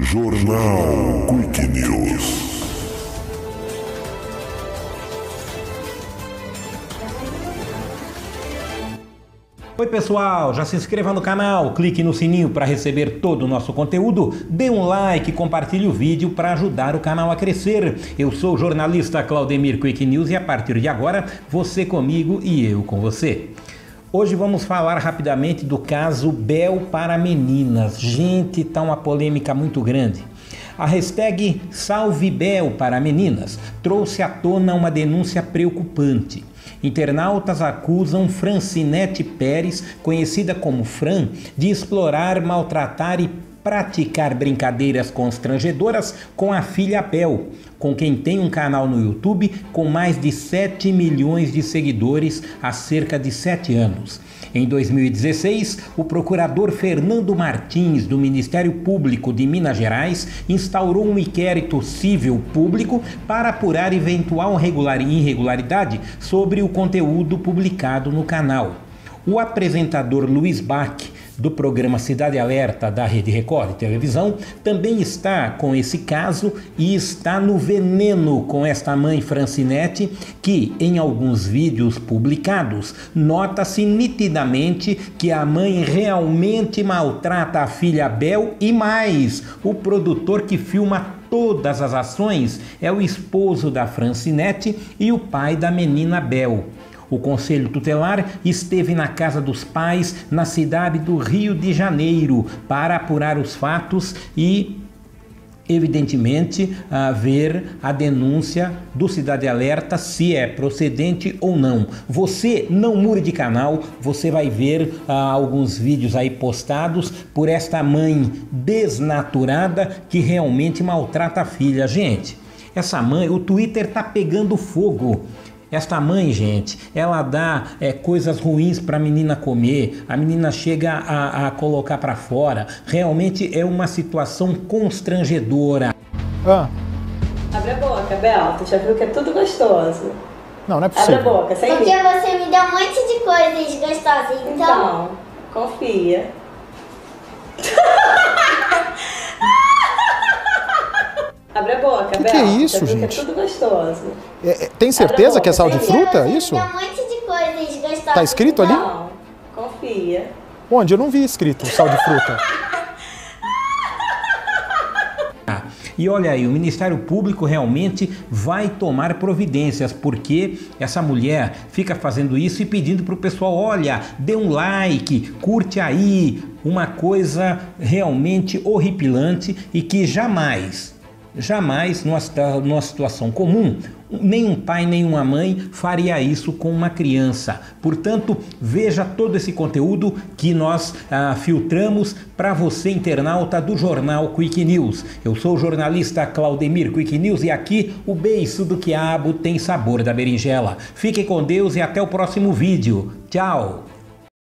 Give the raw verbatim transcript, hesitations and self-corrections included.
Jornal Quick News. Oi pessoal, já se inscreva no canal, clique no sininho para receber todo o nosso conteúdo, dê um like e compartilhe o vídeo para ajudar o canal a crescer. Eu sou o jornalista Claudemir Quick News e a partir de agora, você comigo e eu com você. Hoje vamos falar rapidamente do caso Bel para Meninas. Gente, tá uma polêmica muito grande. A hashtag Salve Bel para Meninas trouxe à tona uma denúncia preocupante. Internautas acusam Francinete Pérez, conhecida como Fran, de explorar, maltratar e praticar brincadeiras constrangedoras com a filha Bel, com quem tem um canal no YouTube com mais de sete milhões de seguidores há cerca de sete anos. Em dois mil e dezesseis, o procurador Fernando Martins, do Ministério Público de Minas Gerais, instaurou um inquérito civil público para apurar eventual irregularidade sobre o conteúdo publicado no canal. O apresentador Luiz Bacci, do programa Cidade Alerta da Rede Record de Televisão, também está com esse caso e está no veneno com esta mãe Francinete, que em alguns vídeos publicados nota-se nitidamente que a mãe realmente maltrata a filha Bel e mais, o produtor que filma todas as ações é o esposo da Francinete e o pai da menina Bel. O Conselho Tutelar esteve na casa dos pais, na cidade do Rio de Janeiro, para apurar os fatos e, evidentemente, ver a denúncia do Cidade Alerta, se é procedente ou não. Você não mude de canal, você vai ver ah, alguns vídeos aí postados por esta mãe desnaturada que realmente maltrata a filha. Gente, essa mãe, o Twitter tá pegando fogo. Esta mãe, gente, ela dá é, coisas ruins para a menina comer, a menina chega a, a colocar para fora. Realmente é uma situação constrangedora. Ah. Abre a boca, Bel, tu já viu que é tudo gostoso. Não, não é possível. Abre a boca, sem porque rir. Você me dá um monte de coisas gostosas, então... Então, confia. Abre a boca, Bel. Que é isso, gente? É tudo gostoso. É, é, tem certeza que é sal de fruta? Isso? Tem um monte de coisas gostosas. Tá escrito ali? Não, confia. Onde? Eu não vi escrito sal de fruta. E olha aí, o Ministério Público realmente vai tomar providências, porque essa mulher fica fazendo isso e pedindo para o pessoal, olha, dê um like, curte aí, uma coisa realmente horripilante e que jamais... Jamais, numa, numa situação comum, nenhum pai, nenhuma mãe faria isso com uma criança. Portanto, veja todo esse conteúdo que nós ah, filtramos para você, internauta do Jornal Quick News. Eu sou o jornalista Claudemir Quick News e aqui o beiço do quiabo tem sabor da berinjela. Fique com Deus e até o próximo vídeo. Tchau!